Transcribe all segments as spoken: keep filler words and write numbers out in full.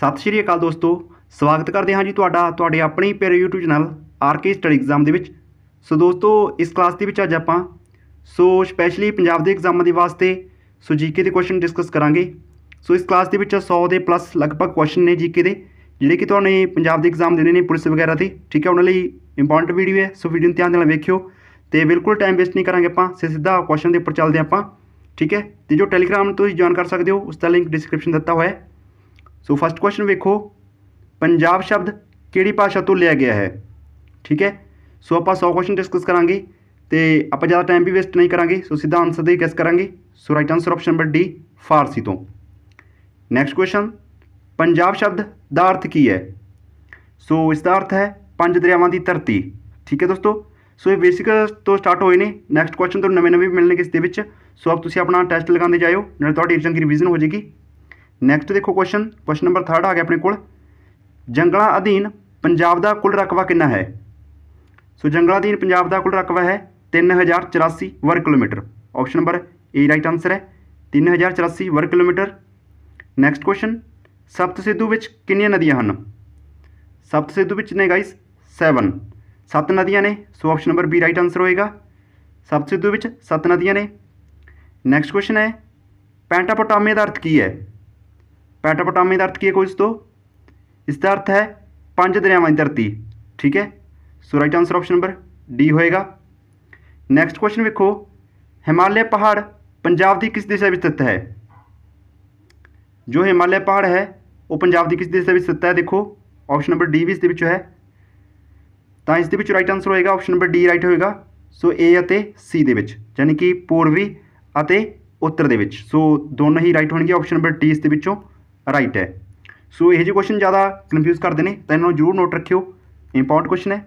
सत श्री अकाल दोस्तों, स्वागत करते हैं जी तुहाडा तुहाडे अपने पेरे YouTube channel RK study exam दे विच। सो दोस्तों इस क्लास दे विच अज आपां सो स्पैशली पंजाब दे एग्जामां दे वास्ते सो जीके दे क्वेश्चन डिस्कस करांगे। सो इस क्लास दे विच सौ दे प्लस लगभग क्वेश्चन ने जीके दे जिहड़े कि तुहानू पंजाब दे एग्जाम देने ने पुलिस वगैरह दे, ठीक है। उन्हां लई इंपॉर्टेंट वीडियो है, सो वीडियो नूं ध्यान नाल वेखियो ते बिल्कुल टाइम वेस्ट नहीं करांगे आपां। सो सीधा क्वेश्चन दे उप्पर चलदे आपां, ठीक है। तो जो टैलीग्राम तुसीं ज्वाइन कर सकदे हो उसका लिंक डिस्क्रिप्शन दिता हुआ है। सो फस्ट क्वेश्चन वेखो, पंजाब शब्द किहड़ी भाषा तो लिया गया है, ठीक है। सो आपां सौ क्वेश्चन डिस्कस करांगे तो आपां ज़्यादा टाइम भी वेस्ट नहीं करांगे। सो सीधा आंसर दे गैस करांगे। So right answer option number D Farsi तो। नैक्सट क्वेश्चन, पंजाब शब्द का अर्थ की है। सो so, इसका अर्थ है पंज दरियावां दी धरती, ठीक है दोस्तों। सो so, ये बेसिक तो स्टार्ट होए ने। नैक्सट क्वेश्चन तो नवे नवे मिलने किस दे विच। सो आप तुसीं अपना टैस्ट लगाते जाओ नाल तुहाडी एग्जाम की रिवीजन हो जाएगी। नैक्सट देखो क्वेश्चन क्वेश्चन नंबर थर्ड आ गया अपने कोल, जंगलों अधीन पंजाब का कुल रकबा कितना है। सो so, जंगलों अधीन पंजाब का कुल रकबा है तीन हज़ार चौरासी वर्ग kilometre. Option number A right answer है, तीन हज़ार चौरासी वर्ग किलोमीटर। नैक्सट क्वेश्चन, सप्त सिद्धू विच कितनी नदियां हैं। सप्त सिद्धू विच ने गाइस सैवन सत्त नदियां ने। So option number B right answer होएगा, सप्त सिद्धू विच सत्त नदियां ने। नैक्सट क्वेश्चन है, पैंटापोटामिया का अर्थ की है। पैंटापोटामिया का अर्थ की है कुछ तो इसका अर्थ है पंज दरियावां की धरती, ठीक है। So right answer option number D होएगा। नैक्सट क्वेश्चन देखो, हिमालय पहाड़ पंजाब की किस दिशा में स्थित है। जो हिमालय पहाड़ है वो पंजाब की किस दिशा में स्थित है, देखो ऑप्शन नंबर डी भी इस है। तो इस राइट आंसर होएगा ऑप्शन नंबर डी राइट होएगा। सो ए अते सी दे विच यानी कि पूर्वी अते उत्तर दे विच। सो दोनों ही राइट होणगे, ऑप्शन नंबर डी इस विचों राइट है। सो यह जो क्वेश्चन ज़्यादा कन्फ्यूज करते हैं तो इन्होंने जरूर नोट रखियो, इंपॉर्टेंट क्वेश्चन है।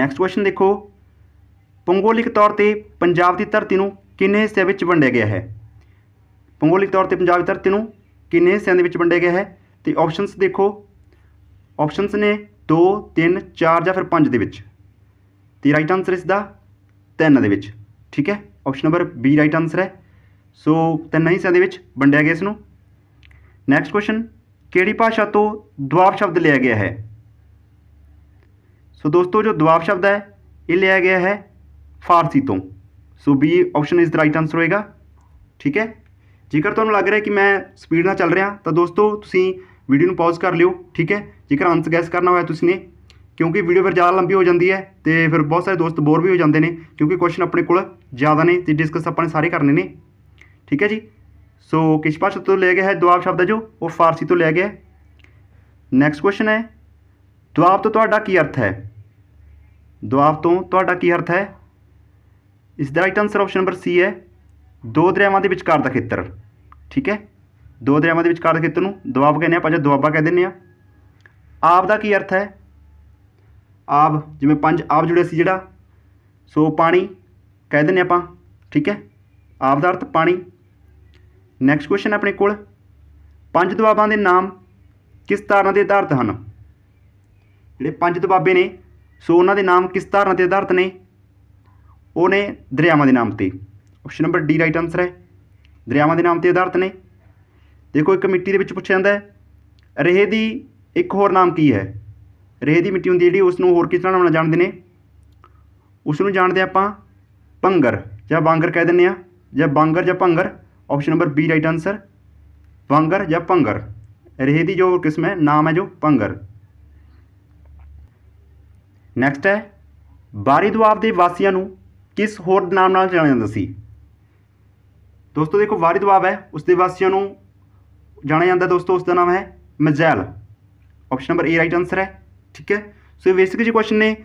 नैक्सट क्वेश्चन देखो, भूगोलिक तौर पर पंजाब की धरती को कितने हिस्सों में वंडिया गया है। भूगोलिक तौर पर पंजाब की धरती को कितने हिस्सों में वंडिया गया है। तो ऑप्शनस देखो, ऑप्शनस ने दो तीन चार या फिर पाँच दे विच। तो राइट आंसर इसका तीन दे विच, ठीक है। Option number B right answer है। सो तीन हिस्सों में वंडिया गया इसनूं। नैक्सट क्वेश्चन, किहड़ी भाषा तो दुआब शब्द लिया गया है। सो दोस्तों जो दुआब शब्द है ये लिया गया है फारसी तो। सो बी ऑप्शन इसका राइट आंसर होएगा, ठीक है। जेकर तुहानू लग रहा है कि मैं स्पीड नाल चल रहा तो दोस्तों तुसीं वीडियो नूं पॉज कर लियो, ठीक है। जेकर आंसर गैस करना होया तुसीं ने, क्योंकि वीडियो फिर ज़्यादा लंबी हो जाती है तो फिर बहुत सारे दोस्त बोर भी हो जाते हैं क्योंकि क्वेश्चन अपने कोल ज़्यादा ने तो डिस्कस अपने सारे करने ने, ठीक है जी। सो किस भाषा तो लिया गया है दुआब शब्द है जो वो फारसी तो लिया गया है। नैक्सट क्वेश्चन है, दुआब तो तुहाडा की अर्थ है। दुआब तो तुहाडा की अर्थ है, इसका right answer option number C है, दो दरियावां दे विचकार दा खेतर, ठीक है। दो दरियावां दे विचकार दे खेतर नूं दुआब कहने आपां जां दुआबा कह दिंदे आ। आप दा की अर्थ है, आप जिवें पंज आप जुड़े सी जिहड़ा सो पानी कह दिंदे आपां, ठीक है। आप दा अर्थ पानी। नैक्सट क्वेश्चन अपने कोल, पंज दुआबां दे नाम किस धारणा दे आधारित हन। जिहड़े पंज दुआबे ने सो उन्हां दे नाम किस धारणा दे आधारित ने, ओह ने दरियावां दे नाम ते। Option number D right answer है, दरियावां के नाम से आधारित ने। देखो एक मिट्टी के पूछा जाता है रेहे की एक होर नाम की है। रेहे की मिट्टी होंगी जी उसनों होर किस नाम जानते हैं, उसनों जानते आपां भंगर या बांगर कह दें या बांगर या भंगर। Option number B right answer, बांगर या भंगर। रेहे की जो किस्म है नाम है जो भंगर। नैक्सट है, बारी दुआब के वासियों को किस होर नाम जाना जाता सी। दोस्तों देखो वारी दुआब है उसके वासियों को जाना जाता दोस्तों, उसका नाम है मजैल। Option number A right answer है, ठीक है। सो बेसिक जी क्वेश्चन ने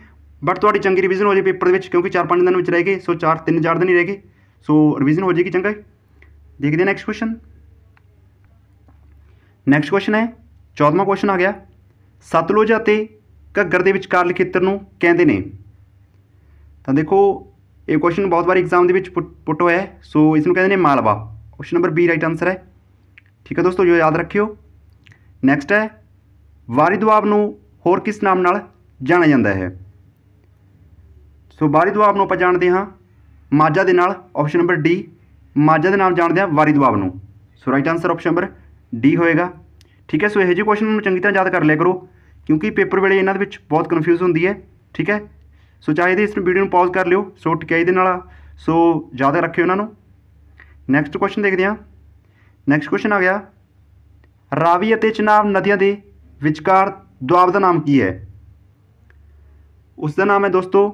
बट थोड़ी चंगी रिवीजन हो जाए पेपर में क्योंकि चार पाँच दिन रह गए। सो चार तीन चार दिन ही रह गए, सो रिवीजन हो जाएगी चंगा। देखते हैं नैक्सट क्वेश्चन। नैक्सट क्वेश्चन है चौदहवां क्वेश्चन आ गया, सतलुज अते घग्गर दे विचकारले खेतर नूं कहंदे ने। तां देखो ये क्वेश्चन बहुत बार एग्जाम के पुट होया है। सो इसको कहते हैं Malwa. Option number B right answer है, ठीक है दोस्तों, जो याद रखियो। नैक्सट है, वारी दुआब नूं होर किस नाम नाल जाना जाता है। सो वारी दुआब नूं आपां जानते हाँ माझा दे नाल। ऑप्शन नंबर डी, माझा दे नाल जानते हैं वारी दुआब नूं। So right answer option number D होएगा। ठीक है। सो यह जो क्वेश्चन चंगी तरह याद कर लिया करो क्योंकि पेपर वेले इन्हां दे विच बहुत कन्फ्यूज होंदी है, ठीक है। सो चाहे तो इस वीडियो पॉज कर लियो, सो टिकाई दे नाल सो याद रखियो इन्हां नूं। नैक्सट क्वेश्चन देखते हैं। नैक्सट क्वेश्चन आ गया, रावी अते चिनाब नदियों के विचकार दुआब का नाम की है? उसका नाम है दोस्तों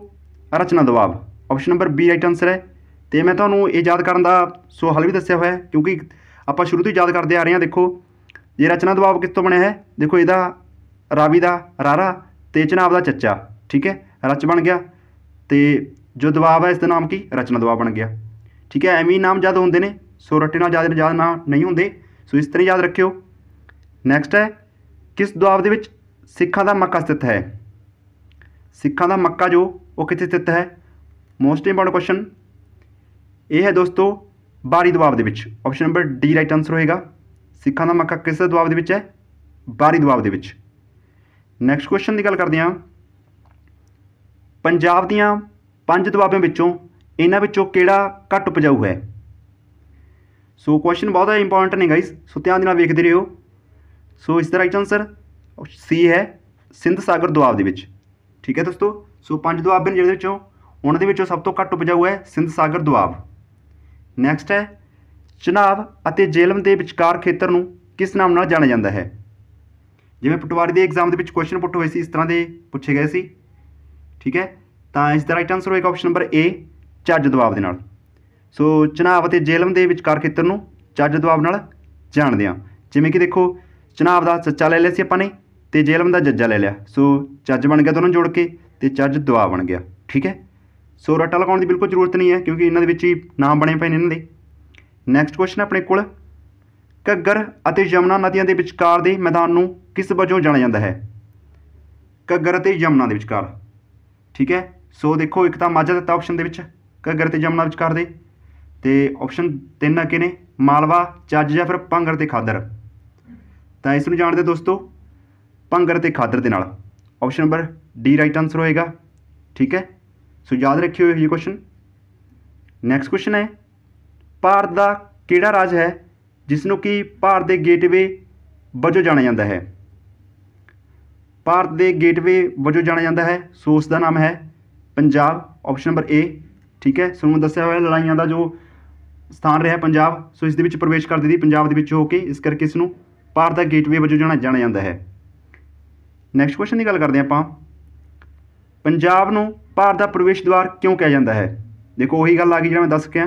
Rachna Doab. Option number B right answer है। तो मैं तुम्हें ये याद करने का सो हल भी दस्या हुआ है क्योंकि आप शुरू तो याद करते आ रहे हैं। देखो ये रचना दुआब किस तो बने है, देखो यदा रावी का रारा तो चिनाब का चचा, ठीक है, रच बन गया। तो जो दुआब है इसका नाम की रचना दुआब बन गया, ठीक है। एवं नाम याद होंगे ने, सो रटे नाल याद याद ना नहीं होंगे, सो इस तरह याद रखियो। नैक्सट है, किस दुआब दे विच सिखा का मक्का स्थित है? सिखा का मक्का जो वो कितने स्थित है? मोस्ट इंपोर्टेंट क्वेश्चन ये है दोस्तों, बारी दुआब दे विच। Option number D right answer होएगा। सिखा का मक्का किस दुआब दे विच है? बारी दुआब दे विच। नैक्सट क्वेश्चन की गल करते हैं। पंजाब दीआं पंज दुआबां विचों इन्हां विचों किहड़ा घट उपजाऊ है? सो क्वेश्चन बहुत इंपोर्टेंट ने गाइस, सो ध्यान नाल वेखदे रहियो। सो so, इसका राइट आंसर सी है, सिंध सागर दुआब दे विच, ठीक है दोस्तों। सो पांच दुआब ने जिहदे विचों उन्हां दे विचों सब तो घट उपजाऊ है सिंध सागर दुआब। नैक्सट है, चिनाब अते जेहलम के विचकार खेतर नूं किस नाम नाल जाणिया जांदा है? जिवें पटवारी के एग्जाम के क्वेश्चन पुट हुए सी इस तरह के पूछे गए सी, ठीक है। तो इसका राइट आंसर होएगा option number A, Jhajj Doab दे नाल। सो चिनाब अते जेहलम के विचकार खेतर नूं झज्ज दुआब नाल जाणदे हां। जिवें कि देखो चिनाब का चचा ले लिया अपने तो जेहलम का जज्जा ले लिया, सो चज बन गया दोनों जोड़ के, तो चज दुआब बन गया, ठीक है। सो रट्टा लगाने की बिल्कुल जरूरत नहीं है क्योंकि इन्होंने ही नाम बने पे ने इन्होंने। नैक्सट क्वेश्चन अपने को, घग्गर और यमुना नदियों के विचकार के मैदान को किस वजों जाना जाता है? घग्गर और यमुना के विचकार, ठीक है। सो देखो एक तो माझा दिता ऑप्शन के, घग्गर और यमुना विचकार दे, तो ऑप्शन तीन अगे ने मालवा, चज या फिर भंगर ते खादर। तो इसमें जानते दोस्तों भंगर ते खादर के नाल। Option number D right answer होएगा, ठीक है। सो याद रखियो ये क्वेश्चन। नैक्सट क्वेश्चन है, भारत का किहड़ा राज है जिसनों कि भारत के गेटवे वजों जाना जाता है? भारत के गेटवे वजों जाना जाता है, सो उसका नाम है पंजाब। ऑप्शन नंबर ए, ठीक है। सो मैं दस्या हुआ लड़ाइया का जो स्थान रहा पंजाब, सो इस दे विच प्रवेश कर दी पंजाब के होके, इस करके इसनों भारत का गेटवे वजों जाना जाना जाता है। नैक्सट क्वेश्चन की गल करते हैं आपां, पंजाब नूं भारत का प्रवेश द्वार क्यों कहा जाता है? देखो वही गल आ गई जिहड़ा मैं दस के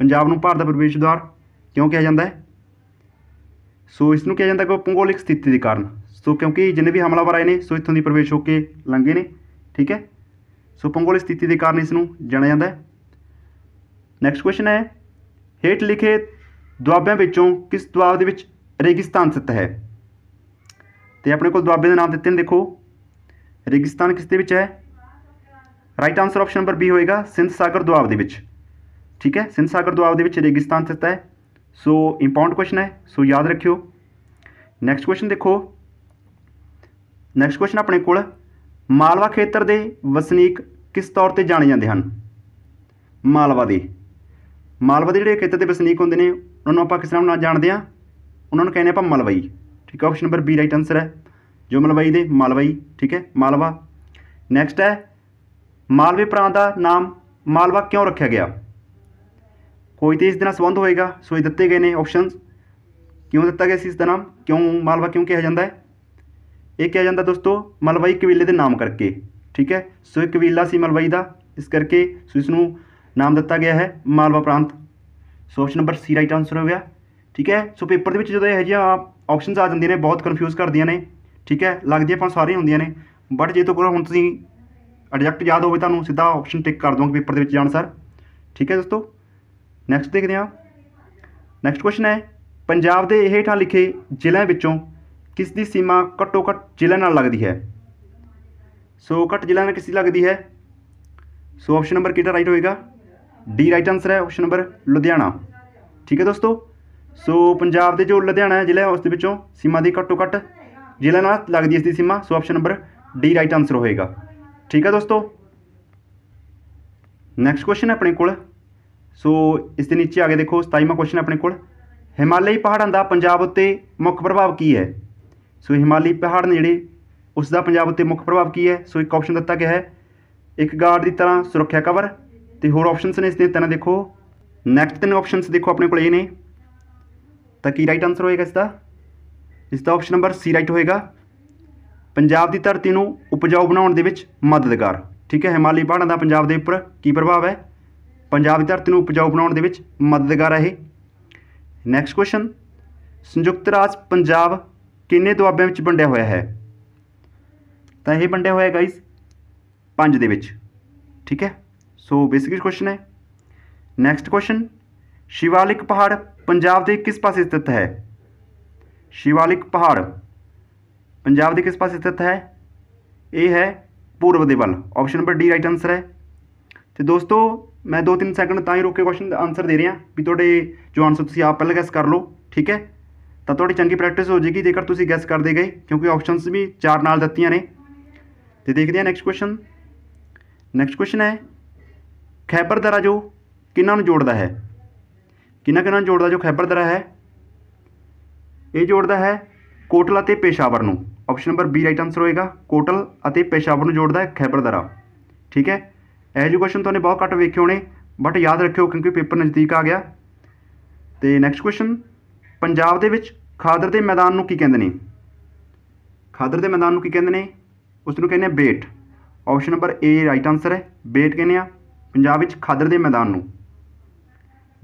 पंजाब नूं भारत का प्रवेश द्वार क्यों कहा जाता है। सो इसनूं कहा जाता है कि भूगोलिक स्थिति के कारण, सो क्योंकि जिन्हें भी हमलावर आए हैं सो इत्थों दी प्रवेश होकर लंघे ने, ठीक है। सो भूगोलिक स्थिति के कारण इसनूं जाना जाता है। नैक्सट क्वेश्चन है, हेठ लिखे दुआबां विचों किस दुआब दे विच रेगिस्तान स्थित है? तो अपने को दुआबे के नाम दिते हैं, देखो रेगिस्तान किसदे विच है? Right answer option number B होएगा, सिंध सागर दुआब दे विच, ठीक है। सिंध सागर दुआब दे विच रेगिस्तान स्थित है। सो इंपोर्टेंट क्वेश्चन है, सो याद रखियो। नैक्सट क्वेश्चन देखो, नैक्सट क्वेश्चन अपने को, मालवा खेत्र के वसनीक किस तौर पर जाने जाते हैं? मालवा दे मालवा के जोड़े खेत्र के वसनीक होंगे ने उन्होंने आप किस नाम नाल जानते हैं? उन्होंने कहने आप मलवई, ठीक है। Option number B right answer है, जो मलवई दे मालवई, ठीक है, मालवा। नैक्सट है, मालवे प्रांत का नाम मालवा क्यों रखा गया? कोई तो इस दिन संबंध होएगा, सो ये दिए गए ने ऑप्शन, क्यों दिता गया इसका नाम, क्यों मालवा क्यों कहा जाता है? ये कहा जाता दोस्तों मलवई कबीले के नाम करके, ठीक है। सो एक कबीला सी मलवई का, इस करके सो इसनूं नाम दिता गया है मालवा प्रांत। So option number C right answer हो गया, ठीक है। सो पेपर के जो यह ऑप्शन आ जाती ने बहुत कन्फ्यूज़ कर दी ने, ठीक है, लगती अपन सारी होंगे ने, बट जो तो करो हम तीन एग्जैक्ट याद हो तो सीधा ऑप्शन टिक कर दूँगा पेपर के जान सर, ठीक है दोस्तों। नैक्सट देखते हैं। नैक्सट क्वेश्चन है, पंजाब के हेठां लिखे जिलों विचों किस दी सीमा घट्टो घट जिले नाल लगती है? सो घट जिले नाल किस दी लगती है? सो ऑप्शन नंबर कितना राइट होएगा? डी राइट आंसर है, ऑप्शन नंबर लुधियाना, ठीक है दोस्तों। सो पंजाब के जो लुधियाना है जिला उसके विचों सीमा की घट्टो घट जिले नाल लगती है इसकी सीमा, so option number D right answer होएगा, ठीक है दोस्तों। नैक्सट क्वेश्चन है अपने को, सो इसके नीचे आगे देखो सताईवां क्वेश्चन अपने को, हिमालयी पहाड़ों का पंजाब उत्ते मुख्य प्रभाव की है? सो हिमाली पहाड़ ने जिहड़े उसका पंजाब उत्ते मुख्य प्रभाव की है। सो एक ऑप्शन दिता गया है एक गार्ड की तरह सुरक्षा कवर, तो होर ऑप्शनस ने इस तरह देखो। नैक्सट तीन ऑप्शनस देखो अपने को ने तो की राइट आंसर होएगा इसका, इसका ऑप्शन नंबर सी राइट होएगा। पंजाब की धरती को उपजाऊ बनाने में मददगार, ठीक है। हिमाली पहाड़ों का पंजाब के उपर की प्रभाव है, पंजाब की धरती को उपजाऊ बनाने में मददगार है। नैक्सट क्वेश्चन, संयुक्त राज पंजाब किन्ने दुआबे में वंडिया हुआ है? तो यह वंडिया हुआ है गाइज पांच दे विच, ठीक है। सो बेसिक क्वेश्चन है। नैक्सट क्वेश्चन, शिवालिक पहाड़ पंजाब के किस पास स्थित है? शिवालिक पहाड़ पंजाब के किस पास स्थित है? ये है पूर्व के वल, option number D right answer है। तो दोस्तों मैं दो तीन सैकंड तां ही रोक के क्वेश्चन का आंसर दे रहा भी तुहाडे जो आंसर तुसीं आप पहले गैस कर लो, ठीक है। तो थोड़ी चंगी प्रैक्टिस हो जाएगी जेकर तुसीं गैस करते गए, क्योंकि ऑप्शनस भी चार नाल दत्तियां ने। तो देखते हैं नैक्सट क्वेश्चन। नैक्सट क्वेश्चन है, खैबर दरा जो किन्हां नूं जोड़दा है? किन्हां किन्हां जोड़दा जो खैबर दरा है? ये जोड़दा है कोटला ते पेशावर नूं, option number B right answer होएगा। कोटल अते पेशावर नूं जोड़दा है खैबर दरा, ठीक है। यह जो क्वेश्चन तुहाने बहुत घट वेखे होने, बट याद रखियो क्योंकि पेपर नज़दीक आ गया। तो नैक्सट क्वेश्चन, पंजाब दे विच खादर के मैदान नूं की कहंदे ने? खादर के मैदान नूं की कहंदे ने? उसनूं कहने बेट, option number A right answer है, बेट कहने आ पंजाब विच खादर के मैदान नूं।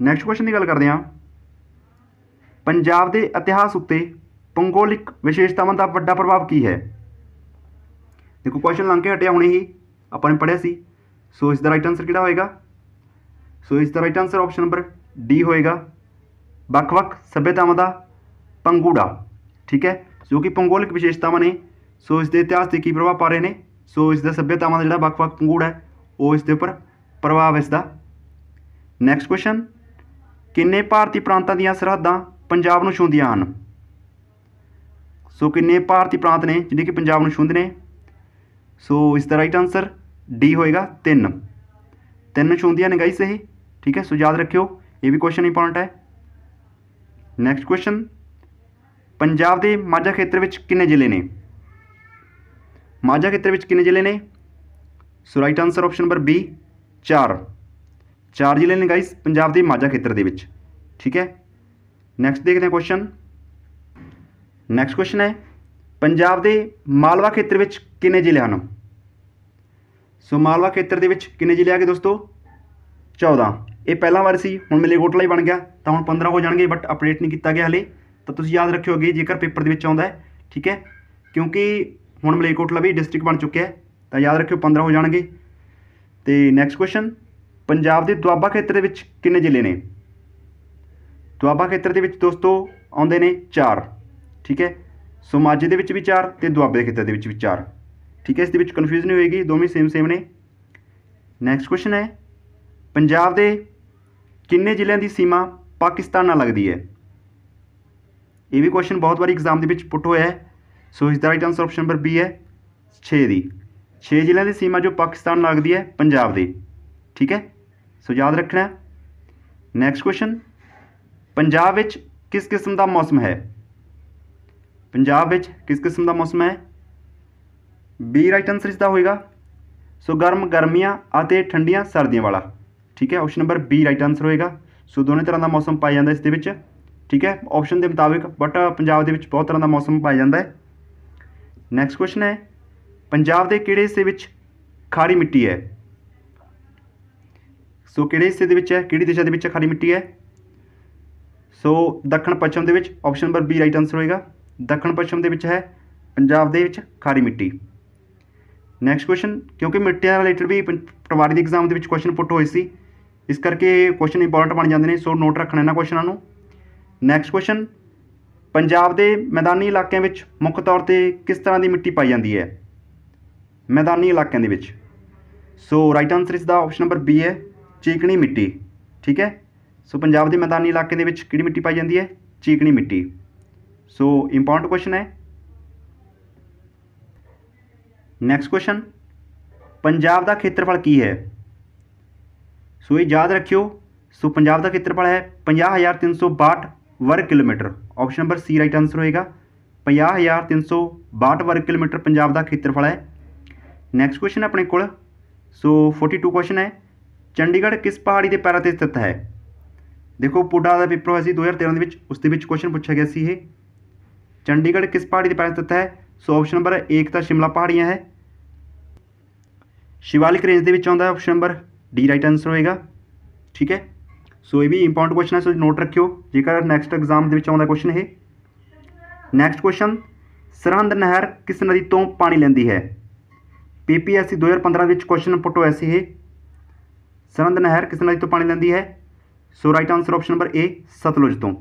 नैक्सट क्वेश्चन की गल करते हैं, पंजाब के इतिहास उत्ते भूगोलिक विशेषतावां का वड्डा प्रभाव की है? देखो क्वेश्चन लंघ के हटिया हुणे ही आपां ने पढ़िया सी। सो इसका राइट आंसर किहड़ा होएगा? सो इसका right answer option number D होएगा, ਵੱਖ-ਵੱਖ ਸਭਿਆਤਾਵਾਂ ਦਾ ਪੰਗੂੜਾ, ठीक है। जो कि भूगोलिक विशेषतावां ने, सो इसके इतिहास से की प्रभाव पा रहे हैं। सो इसका सभ्यतावां का जिहड़ा ਵੱਖ-ਵੱਖ ਪੰਗੂੜਾ है वो इसके उपर प्रभाव है इसका। नैक्सट क्वेश्चन, किन्ने भारतीय प्रांतां दीयां सरहदां पंजाब नूं छूंहदीयां हन? सो किन्ने भारतीय प्रांत ने जिहड़े कि पंजाब नूं छूंहदे ने? सो इसका राइट आंसर डी होएगा तीन, तीन छूंहदीयां ने गाइस ये, ठीक है। सो याद रखियो ये भी क्वेश्चन इंपॉर्टेंट है। नैक्सट क्वेश्चन, पंजाब के माझा खेत्र विच किन्ने जिले ने? माझा खेत्र विच किन्ने जिले ने? So right answer option number B चार, चार जिले ने गाइस पंजाब के माझा खेत्र दे विच, ठीक है। नैक्सट देखते हैं क्वेश्चन। नैक्सट क्वेश्चन है, पंजाब के मालवा खेत्र विच किन्ने जिले हैं? सो मालवा खेत्र दे विच किन्ने जिले आ गए दोस्तों? चौदह। ये पहला बार सी, हुण मलेरकोटला ही बन गया, तो हुण पंद्रह हो जाएंगे, बट अपडेट नहीं किया गया हाले। तो तुसीं याद रखियोगे जेकर पेपर दे विच आउंदा है, ठीक है, क्योंकि हुण मलेरकोटला भी डिस्ट्रिक्ट बन चुके हैं, तो याद रखियो पंद्रह हो जाएंगे। तो नैक्सट क्वेश्चन, पंजाब के दुआबा खेत्र दे विच किन्ने जिले ने? दुआबा खेत्र दे विच दोस्तों आउंदे ने चार, ठीक है। सो माझे दे विच भी चार ते दुआबे खेत्र दे विच भी चार, ठीक है। इस दे विच कन्फ्यूज़ नहीं होएगी, दोवें सेम सेम ने। नैक्सट क्वेश्चन है, पंजाब के किन्ने जिलों की सीमा पाकिस्तान नाल लगती है? ये भी क्वेश्चन बहुत बार एग्जाम के पुट होया है। सो इसका right answer option number B है छे दी, छे जिलों की सीमा जो पाकिस्तान नाल लगती है पंजाब के, ठीक है। सो याद रखना। नैक्सट क्वेश्चन, पंजाब विच किस किस्म का मौसम है? पंजाब विच किस किस्म का मौसम है? बी राइट आंसर इसका होएगा। सो गर्म गर्मियाँ और ठंडिया सर्दियों वाला, ठीक है, option number B right answer होएगा। सो दोनों तरह का मौसम पाया जाता है इसके, ठीक है, ऑप्शन के मुताबिक, बट पंजाब के बहुत तरह का मौसम पाया जाता है। नैक्सट क्वेश्चन है, पंजाब के किहड़े हिस्से विच खारी मिट्टी है? सो किहड़े हिस्से दे विच है, किहड़ी दिशा दे विच खारी मिट्टी है? सो दक्षिण पश्चिम दे विच, option number B right answer होएगा। दक्षिण पश्चिम दे विच है पंजाब दे विच खारी मिट्टी। नैक्सट क्वेश्चन, क्योंकि मिट्टियां रिलेटेड भी पटवारी के एग्जाम के क्वेश्चन पुट होए सी, इस करके क्वेश्चन इंपॉर्टेंट बन जाते हैं, सो नोट रखना इन्होंने क्वेश्चनों को। नैक्सट क्वेश्चन, पंजाब के मैदानी इलाकों में मुख्य तौर पर किस तरह की मिट्टी पाई जाती है? मैदानी इलाकों के, सो राइट आंसर इसका ऑप्शन नंबर बी है चीकनी मिट्टी, ठीक है। सो पंजाब के मैदानी इलाके किहड़ी मिट्टी पाई जाती है? चीकनी मिट्टी। सो इंपॉर्टेंट क्वेश्चन है। नैक्सट क्वेश्चन, पंजाब का खेत्रफल की है? सो ये याद रखियो। सो पंजाब का खेत्रफल है पचास हज़ार तीन सौ बासठ वर्ग kilometre, option number C right answer होएगा। ਪੰਜਾਹ हज़ार तीन सौ बाहठ वर्ग किलोमीटर पंजाब का खेत्रफल है। नैक्सट क्वेश्चन अपने को सो फोर्टी टू क्वेश्चन है, चंडीगढ़ किस पहाड़ी के पैरों पर स्थित है। देखो पुडा का पेपर होया दो हज़ार तेरह के, उस क्वेश्चन पूछा गया सी ये चंडीगढ़ किस पहाड़ी के पैरों पर स्थित है। सो ऑप्शन नंबर एक तो शिमला पहाड़ियाँ है, शिवालिक रेंज के आता option number D right answer होएगा। ठीक है, सो ये भी इंपॉर्टेंट क्वेश्चन है, सो नोट रखियो जेकर नैक्सट एग्जाम आता क्वेश्चन है। नैक्सट क्वेश्चन, सरहंद नहर किस नदी तो पानी लेंदी है। पी पी एस सी दो हज़ार पंद्रह क्वेश्चन पुट होया सी ये सरहंद नहर किस नदी तो पानी लेंदी है। So right answer option number A Sutlej तो,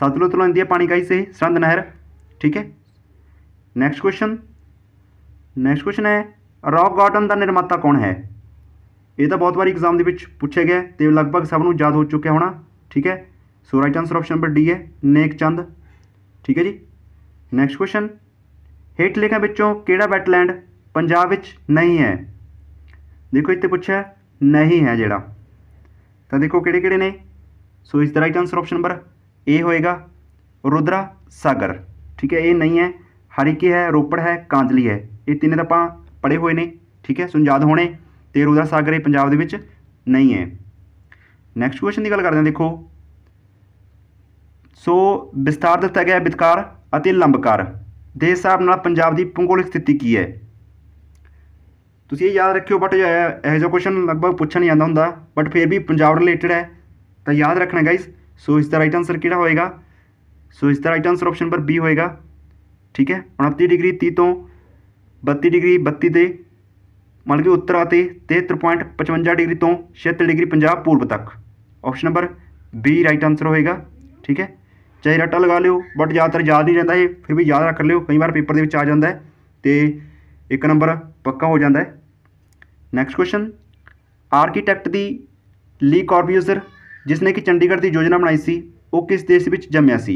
सतलुज तो लेंदी है पानी गाइस ये सरहंद नहर। ठीक है, नैक्सट क्वेश्चन नैक्सट क्वेश्चन है रॉक गार्डन का निर्माता कौन है। ये तो बहुत बार एग्जाम के पूछे गए तो लगभग सबनों याद हो चुका होना। ठीक है, so right answer option number D है नेक चंद। ठीक है जी, नैक्सट क्वेश्चन, हेठ लिखा विचों केड़ा वैटलैंड पंजाब विच नहीं है। देखो इतने पूछा नहीं है जिहड़ा, तो देखो किहड़े किहड़े ने। सो इसका right answer option number A होएगा रुद्रा सागर। ठीक है, ये नहीं है, हरिके है, रोपड़ है, कांजली है, ये तीनों तो आपां पढ़े हुए ने। ठीक है, सो याद होने तो रुद्रा सागर ये पंजाब दे विच नहीं है। नैक्सट क्वेश्चन की गल करते हैं, देखो सो विस्तार दिता गया बितकार अते लंबकार के हिसाब नाल पंजाब की भूगोलिक स्थिति की है। तुसीं ये याद रखियो, बट यह जो क्वेश्चन लगभग पूछा नहीं जाता हुंदा, बट फिर भी पंजाब रिलेटेड है तो याद रखना गाइज। सो इसका राइट आंसर किहड़ा होएगा। सो इसका right answer option number B होएगा। ठीक है, उनतीस डिग्री तीस तो बत्ती डिग्री बत्ती के मतलब कि उत्तर आते तिहत्तर पॉइंट पचवंजा डिग्री तो छिहत्तर डिग्री पंजाब पूर्व तक, option number B right answer होएगा। ठीक है, चाहे रट्टा लगा लियो बट ज़्यादातर याद नहीं रहता है, फिर भी याद रख लियो, कई बार पेपर के विच आ जाता है तो एक नंबर पक्का हो जाता है। नैक्सट क्वेश्चन, आर्कीटैक्ट दी ली कॉर्बियूजर जिसने कि चंडीगढ़ की योजना बनाई सी वो किस देश विच जम्मिया सी।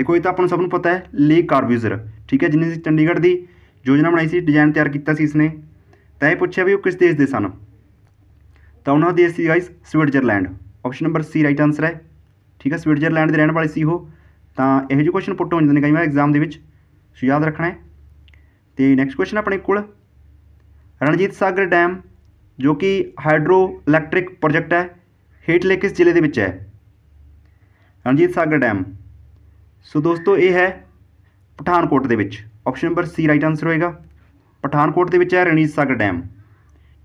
देखो ये तो अपन सबनों पता है ली कॉर्बियूजर। ठीक है, जिन्हें चंडीगढ़ की योजना बनाई सी, डिजाइन तैयार किया इसने, तो यह पूछा भी वो किस देश के सन, तो उन्होंने देश सी guys Switzerland, option number C right answer है। ठीक है, स्विट्जरलैंड के रहने वाले सी वो, तो यह जो क्वेश्चन पुट हो जाते हैं कई बार एग्जाम के विच, सो याद रखना है। तो नैक्सट क्वेश्चन अपने को रणजीत सागर डैम जो कि हाइड्रो इलैक्ट्रिक प्रोजेक्ट है हेठ ले किस जिले के विच है। रणजीत सागर डैम सो दोस्तों ये है पठानकोट के विच, option number C right answer होएगा। पठानकोट के विच है रणजीत सागर डैम।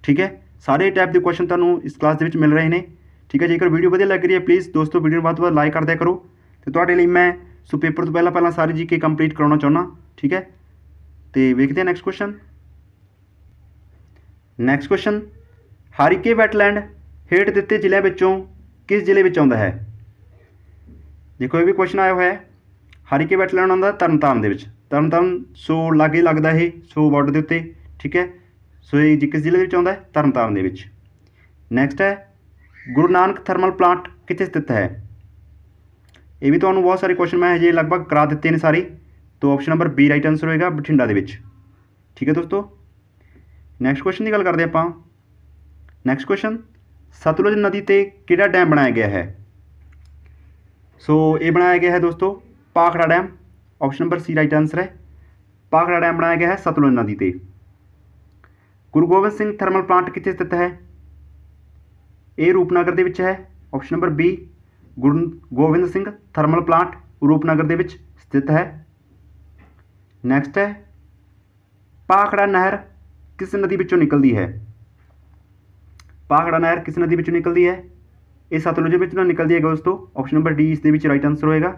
ठीक है, सारे टाइप के क्वेश्चन तुहानूं इस क्लास के मिल रहे हैं। ठीक है, जेकर वीडियो वधिया लग रही है प्लीज़ दोस्तों वीडियो में बहुत लाइक कर दिया करो, तो तुहाडे लई मैं सो पेपर तो पहला पहला सारी जी के कंप्लीट करवाना चाहना। ठीक है, तो वेखदे next question. Next question, Harike wetland हेठ दिते जिले विचों किस जिले विच आउंदा है। देखो ये भी क्वेश्चन आया हुआ है, हरिके वैटलैंड आउंदा तरन तारण दे विच, तरन तारण सो लागे लगता है, सो बॉर्डर के उत्ते। ठीक है, सो ये किस जिले में आता है, तरन तारण के विच। नैक्सट है, गुरु नानक थर्मल प्लांट कितने स्थित है। ये भी तो बहुत सारे क्वेश्चन मैं हजे लगभग करा दिते हैं सारे, तो option number B right answer होएगा बठिंडा के विच। ठीक है दोस्तों, नैक्सट क्वेश्चन की गल करते हैं आप। नैक्सट क्वेश्चन, सतलुज नदी पर किहड़ा डैम बनाया गया है। सो ये बनाया गया है दोस्तों Bhakra dam, option number C right answer है। भाखड़ा डैम बनाया गया है सतलुज नदी पे। गुरु गोबिंद सिंह थर्मल प्लांट कितने स्थित है, ये रूपनगर के विच है, option number B. Guru Gobind Singh thermal plant Rupnagar के विच स्थित है। नैक्सट है, भाखड़ा नहर किस नदी विचों निकलती है। भाखड़ा नहर किस नदी विचों निकलती है, ये सतलुज विच ना निकलती है दोस्तों, ऑप्शन नंबर डी इस दे विच राइट आंसर होएगा।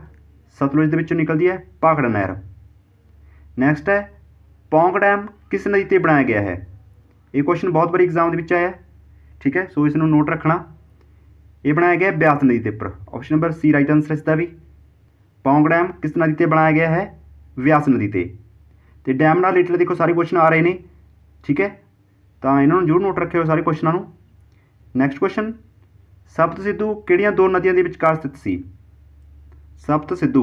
सतलुज के विचों निकलती है भाखड़ा नहर। नैक्सट है, पौंग डैम किस नदी पर बनाया गया है। ये क्वेश्चन बहुत बार एग्जाम के आया। ठीक है, सो इसनूं नोट रखना, ये बनाया गया ब्यास नदी के उपर, option number C right answer इसका भी। पौंग डैम किस नदी पर बनाया गया है, ब्यास नदी पर। डैम नाल रिलेटेड देखो सारे क्वेश्चन आ रहे हैं। ठीक है, तो इन्होंने जरूर नोट रखियो सारे क्वेश्चनों। नैक्सट क्वेश्चन, सप्त सिद्धू किहड़ियां दो नदियों के विचकार स्थित सी। सप्त सिद्धू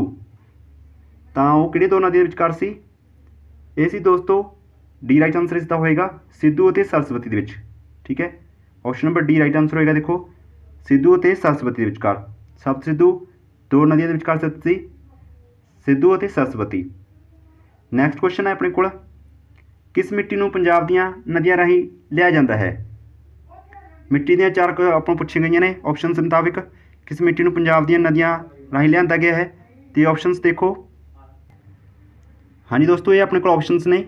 तो वह कि दो नदियों के विचकार सी, ये सी दोस्तों डी राइट आंसर इसका होएगा सिद्धू और सरस्वती के विच। ठीक है, option number D right answer होएगा। देखो सिद्धू और सरस्वती के विचकार, सप्त सिद्धू दो नदियों के विचकार स्थित सी, सिद्धू और सरस्वती। नैक्सट क्वेश्चन है अपने को किस मिट्टी को पंजाब दियां नदियां राही लिया जाता है। मिट्टी दियां चार आपको पूछी गई ने ऑप्शनस मुताबिक किस मिट्टी को पंजाब दियां नदियां राही लिया गया है। तो ऑप्शनस देखो। हाँ जी दोस्तों ये अपने को ऑप्शनस ने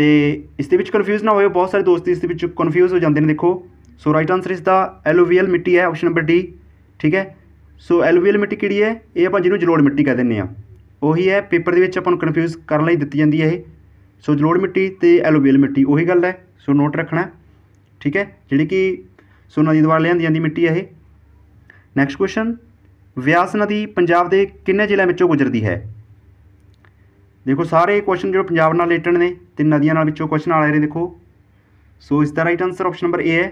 तो इस कन्फ्यूज ना हो, बहुत सारे दोस्त इस कन्फ्यूज हो जाते हैं। देखो सो राइट आंसर इसका एलोवियल मिट्टी है, ऑप्शन नंबर डी। ठीक है सो एलोवियल मिट्टी कि है ये आप जिन्होंने जलोड़ मिट्टी कह दें, उही है पेपर के अपन कन्फ्यूज करने दी जाती है। सो जलोड़ मिट्टी तो एलोवियल मिट्टी उही गल है, सो नोट रखना। ठीक है जी कि सो नदी द्वारा लिया जाती मिट्टी है ये। नैक्सट क्वेश्चन व्यास नदी पंजाब के कितने जिले में गुजरती है। देखो सारे क्वेश्चन जो पंजाब नाल रिलेटेड ने तीन नदियां नाल विचों क्वेश्चन आ रहे हैं। देखो सो इसका right answer option number A है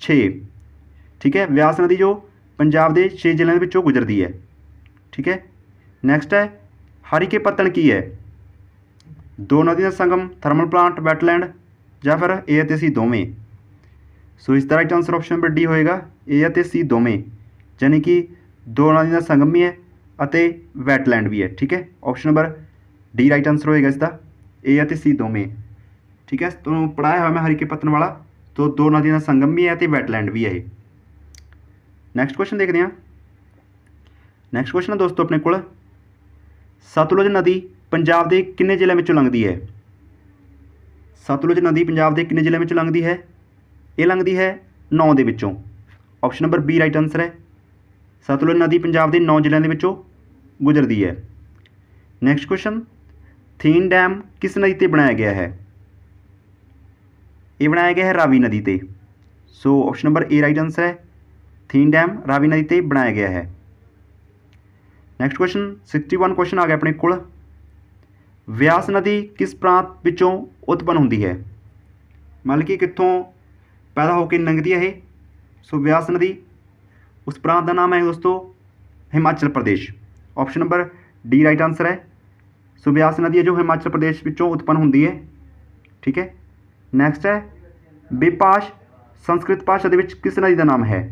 छे। ठीक है व्यास नदी जो पंजाब के छे जिलों के विचों गुजरती है। ठीक है नैक्सट है हरीके पत्तन की है। दो नदियों का संगम थर्मल प्लांट वैटलैंड या फिर ए ते सी दोवें। सो इसका right answer option number D होएगा ए ते सी दोवें, यानी कि दो नदियों का संगम भी है और वैटलैंड भी है। ठीक है option number D right answer होएगा इसका ए या सी दोवें। ठीक है तो पढ़ाया हुआ मैं हरीके पत्तन वाला, तो दो नदियों का संगम भी है तो वैटलैंड भी है। नैक्सट क्वेश्चन देखते हैं। नैक्सट क्वेश्चन है दोस्तों अपने को सतलुज नदी पंजाब के कितने जिले में लंघती है। सतलुज नदी पंजाब के कितने जिले में लंघती है। ये लंघती है नौ के विचों, option number B right answer है। सतलुज नदी पंजाब के नौ जिलों के विचों गुजरती है। नैक्सट क्वेश्चन थीन डैम किस नदी पर बनाया गया है। ये बनाया गया है रावी नदी पर। So option number A right answer है। थीन डैम रावी नदी पर बनाया गया है। Next question sixty one question आ गया अपने को व्यास नदी किस प्रांत विचों उत्पन्न होती है, मतलब कि कितों पैदा होकर लंघती है ये। सो व्यास नदी उस प्रांत का नाम है दोस्तों Himachal Pradesh, option number D right answer है। सो व्यास नदी है जो हिमाचल प्रदेश विचों उत्पन्न होती है। ठीक है नैक्सट है बिपाश संस्कृत भाषा के किस नदी का नाम है।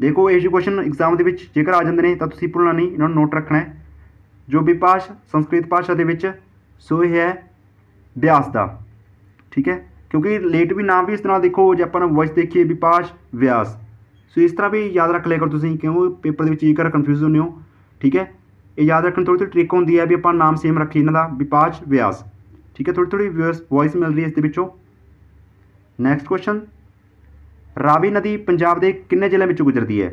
देखो ये क्वेश्चन एग्जाम के जेकर आ जाते हैं तो तुसीं भुलना नहीं, इन्होंने नोट रखना है। जो बिपाश संस्कृत भाषा के सो यह है ब्यास का। ठीक है क्योंकि लेट भी नाम भी इस तरह देखो जो अपन वॉइस देखिए बिपाश व्यास, सो इस तरह भी याद रख लिया करो तुसीं, क्यों पेपर जेकर कन्फ्यूज होने हो। ठीक है ये याद रखने थोड़ी थोड़ी ट्रिक होती है भी अपना नाम सेम रखी इनका विपाश व्यास। ठीक है थोड़ी थोड़ी वॉइस मिल रही है इस। नैक्सट क्वेश्चन रावी नदी पंजाब के कितने जिलों में गुजरती है।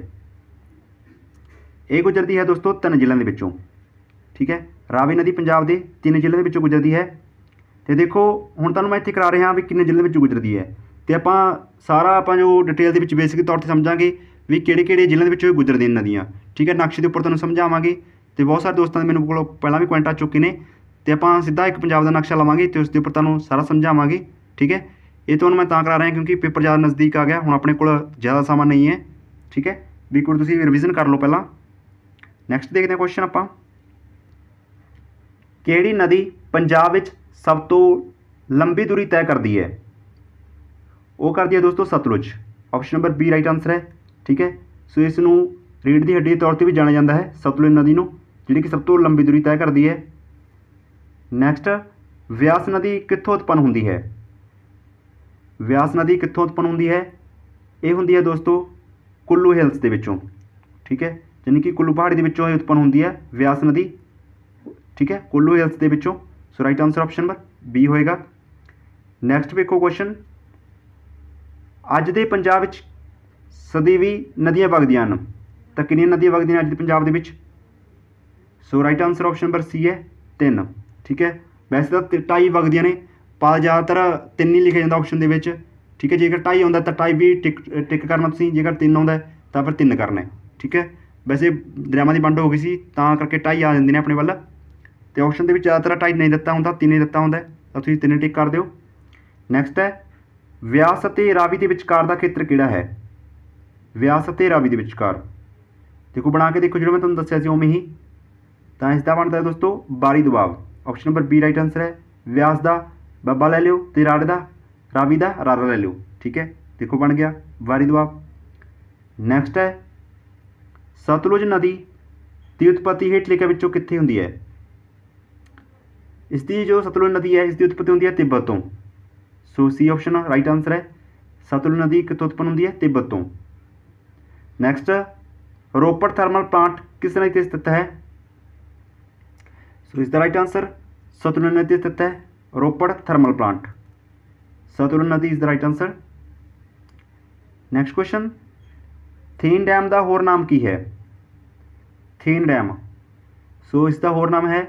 ये गुजरती है दोस्तों तीन जिलों के विचों। ठीक है रावी नदी पंजाब के तीन जिलों के गुजरती है। तो देखो हुण तुहानूं मैं इत्थे करा रहा भी कितने जिलों में गुजरती है, तो आप सारा आप जो डिटेल के बेसिक तौर पर समझांगे भी किहड़े-किहड़े जिलों के गुजरदी नदियां। ठीक है नक्शे के उपर तुहानूं समझावांगे। तो बहुत सारे दोस्तों ने मेरे को पहला भी कमेंट आ चुके हैं, तो आप सीधा एक पंजाब का नक्शा लवांगे तो उसके उपर तुहानूं सारा समझावांगे। ठीक है ये तो मैं तां करा रहा क्योंकि पेपर ज़्यादा नज़दीक आ गया, हुण अपने को ज़्यादा समा नहीं है। ठीक है भी कोई तुसीं रिविजन कर लो पहला। नैक्सट देखते हैं क्वेश्चन आपां किहड़ी नदी पंजाब विच सब तो लंबी दूरी तय करती है। वो करती है दोस्तों Sutlej, option number B right answer है। ठीक है सो इस रीढ़ की हड्डी के तौर पर भी जाना जाता है सतलुज नदी को, जिहड़ी कि सब तो लंबी दूरी तय करती है। नैक्सट व्यास नदी कित्थों उत्पन्न होती है। व्यास नदी कित्थों उत्पन्न होती है, ये होती है दोस्तों कुल्लू हिल्स के विचों। ठीक है यानी कि कुल्लू पहाड़ी के विचों उत्पन्न होती है व्यास नदी। ठीक है कुल्लू हिल्स के विचों, so right answer option number B होएगा। नैक्सट देखो क्वेश्चन अज दे पंजाब विच सदीवी नदियां वगदियां हैं, तो कितनियां नदियां वगदियां अज दे पंजाब दे विच। So right answer option number C है तीन। ठीक है वैसे तो ढाई वगदियां ने पर ज़्यादातर तीन ही लिखा जाता ऑप्शन के। ठीक है जेकर ढाई आता तो ढाई भी टिक टिक करना, जेकर तीन आता तो फिर तीन करना। ठीक है वैसे दरियावां की वंड हो गई सी तां करके ढाई आ जाते हैं अपने वाल, तो ऑप्शन के ज़्यादातर ढाई नहीं दिता होंगे तीन ही दिता होंगे, तो तुसीं तीन टिक कर दो। नैक्सट है व्यास ते रावी के विचकार का खेत्र किहड़ा है। व्यास ते रावी के विचकार देखो बना के देखो जो मैं तुहानूं दस्सिया सी उवें ही, तो इसका बनता है दोस्तों Bari Doab, option number B right answer है। व्यास का बब्बा ले लियो तो राड़ का रावी का रारा ले लियो। ठीक है देखो बन गया बारी दुआब। नैक्सट है सतलुज नदी दी उत्पत्ति हेठ लिखा विचों कितने होंगी है। इसकी जो सतलुज नदी है इसकी उत्पत्ति होंगी है तिब्बत तो। So C option right answer है। सतलुज नदी कितों उत्पन्न होंगी है? तिब्बत तो। नैक्सट, रोपड़ थर्मल प्लांट किस नदी पर स्थित है? सो इसका राइट आंसर सतलुज नदी पर स्थित है रोपड़ थर्मल प्लांट। सतलुज नदी is the right answer. Next question, Thein dam का होर नाम की है? थेन डैम, सो इसका होर नाम है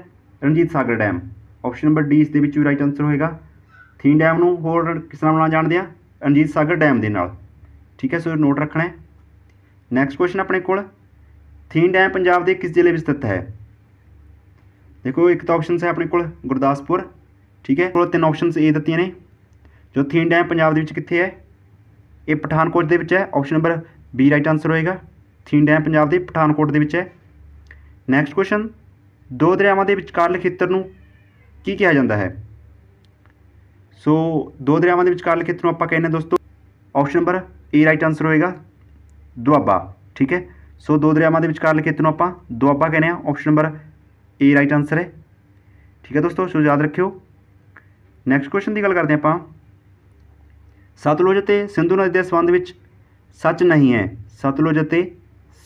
Ranjit Sagar dam. Option number D इसके भी राइट आंसर होगा। थेन डैम को होर किस नाम नाल जानते हैं? रणजीत सागर डैम के नाल। ठीक है, सो नोट रखना है। नैक्सट क्वेश्चन अपने को, थेन डैम पंजाब के किस जिले में स्थित है? देखो एक तो ऑप्शन है अपने को गुरदासपुर, ठीक है, को तीन ऑप्शन ए दतिया ने। जो थेन डैम पंजाब के कितने है? ये पठानकोट के विच है। Option number B right answer होएगा। थेन डैम पंजाब के पठानकोट के विच है। नैक्सट क्वेश्चन, दो दरियावां के विचकारले खेतर नूं की कहा जाता है? सो दो दरियावां के विचकारले खेतर नूं आपां कहने दोस्तों, option number A right answer होएगा दुआबा। ठीक है, सो दो दरियावां के विचकारले खेतर नूं आपां दुआबा कहने आ। Option number A right answer है। ठीक है दोस्तों, सो याद रखियो। नैक्सट क्वेश्चन की गल करते हैं आपां, सतलुज ते सिंधु नदी के संबंध में सच नहीं है। सतलुज ते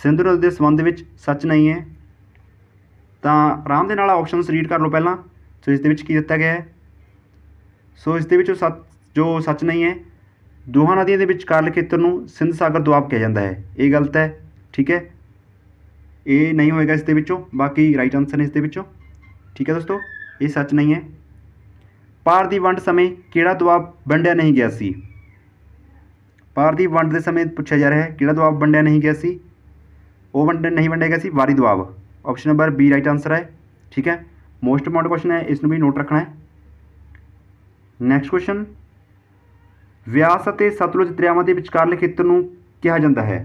सिंधु नदी के संबंध में सच नहीं है, तो आराम के ऑप्शन रीड कर लो पहला। सो इस दिता गया है, सो इस सच जो सच नहीं है, दोहां नदियों के विचकारले खेतर नूं सिंध सागर दुआब कहा जाता है। ये गलत है, ठीक है, ये नहीं होएगा इसके विचों, बाकी राइट आंसर है इसके विचों। ठीक है दोस्तों, ये सच नहीं है। पार की वंड समय किहड़ा दुआब वंडिया नहीं गया सी? पार की वंड के समय पूछा जा रहा है किहड़ा दुआब वंडिया नहीं गया सी। वो वंड नहीं वंडिया गया सी Bari Doab. Option number B right answer है। ठीक है, मोस्ट इंपोर्टेंट क्वेश्चन है, इसमें भी नोट रखना है। नैक्सट क्वेश्चन, व्यास और सतलुज दरियावां के विचकारले खेतर नूं कहा जाता है?